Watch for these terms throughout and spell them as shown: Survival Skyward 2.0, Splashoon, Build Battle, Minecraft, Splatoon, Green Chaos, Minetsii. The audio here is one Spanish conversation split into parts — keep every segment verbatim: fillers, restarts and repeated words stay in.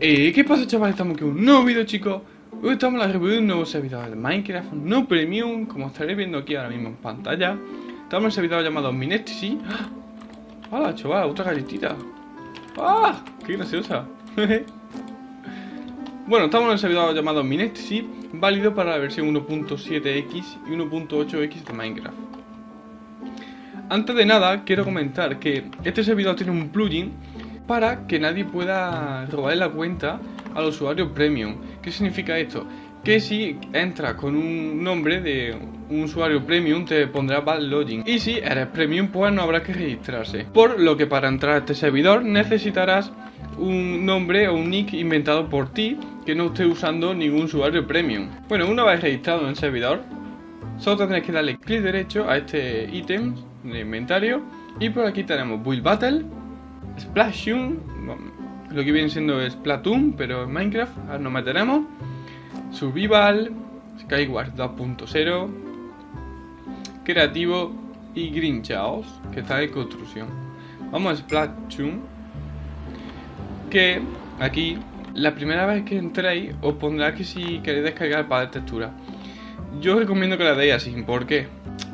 Eh, ¿Qué pasa, chavales? Estamos aquí en un nuevo vídeo, chicos. Hoy estamos en la review de un nuevo servidor de Minecraft no premium, como estaréis viendo aquí ahora mismo en pantalla. Estamos en un servidor llamado Minetsii. ¡Ah! ¡Hola, chaval! ¡Otra galletita! ¡Ah! ¡Qué graciosa! Bueno, estamos en un servidor llamado Minetsii, válido para la versión uno punto siete equis y uno punto ocho equis de Minecraft. Antes de nada, quiero comentar que este servidor tiene un plugin para que nadie pueda robar la cuenta al usuario premium. ¿Qué significa esto? Que si entras con un nombre de un usuario premium te pondrá bad login, y si eres premium pues no habrá que registrarse. Por lo que para entrar a este servidor necesitarás un nombre o un nick inventado por ti que no esté usando ningún usuario premium. Bueno, una vez registrado en el servidor solo tendréis que darle clic derecho a este ítem de inventario, y por aquí tenemos Build Battle, Splashoon, lo que viene siendo Splatoon, pero en Minecraft, ahora nos meteremos, Survival, Skyward dos punto cero, Creativo y Green Chaos, que está en construcción. Vamos a Splashoon, que aquí, la primera vez que entréis, os pondrá que si queréis descargar para textura. Yo recomiendo que la deis así, ¿por qué?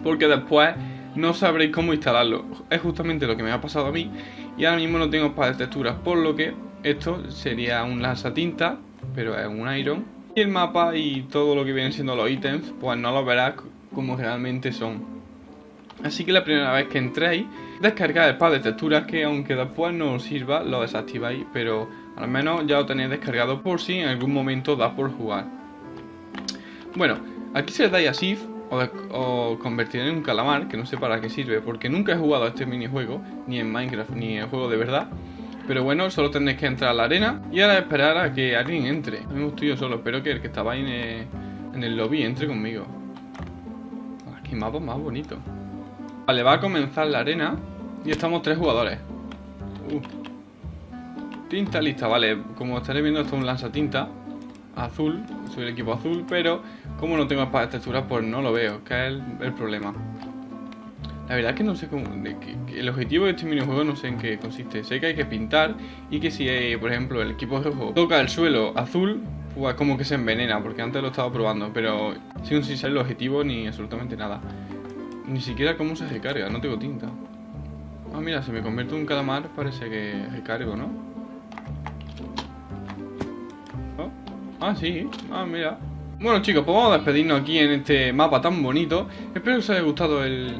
Porque después no sabréis cómo instalarlo. Es justamente lo que me ha pasado a mí, y ahora mismo no tengo para texturas, por lo que esto sería un lanzatinta, pero es un iron. Y el mapa y todo lo que vienen siendo los ítems, pues no lo verás como realmente son. Así que la primera vez que entréis, descargad el pack de texturas, que aunque después no os sirva, lo desactiváis, pero al menos ya lo tenéis descargado por si en algún momento da por jugar. Bueno, aquí si le dais a Shift, o convertiré en un calamar, que no sé para qué sirve, porque nunca he jugado a este minijuego, ni en Minecraft, ni en juego de verdad. Pero bueno, solo tendréis que entrar a la arena y ahora esperar a que alguien entre. No estoy yo solo, espero que el que estaba ahí en el, en el lobby entre conmigo. Ah, qué mapa más bonito. Vale, va a comenzar la arena y estamos tres jugadores. Uh. Tinta lista, vale, como estaréis viendo esto es un lanzatinta azul, soy el equipo azul, pero como no tengo para texturas pues no lo veo, que es el, el problema. La verdad es que no sé cómo, de, que, que el objetivo de este minijuego no sé en qué consiste. Sé que hay que pintar y que si eh, por ejemplo el equipo rojo toca el suelo azul, pues como que se envenena, porque antes lo estaba probando, pero sin, sin saber el objetivo ni absolutamente nada. Ni siquiera cómo se recarga, no tengo tinta. Ah, mira, se me convierte en un calamar, parece que recargo, ¿no? Oh. Ah, sí, ah, mira. Bueno chicos, pues vamos a despedirnos aquí en este mapa tan bonito. Espero que os haya gustado el,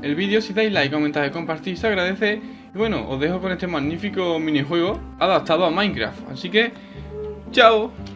el vídeo. Si dais like, comentáis, compartís, se agradece. Y bueno, os dejo con este magnífico minijuego adaptado a Minecraft. Así que, chao.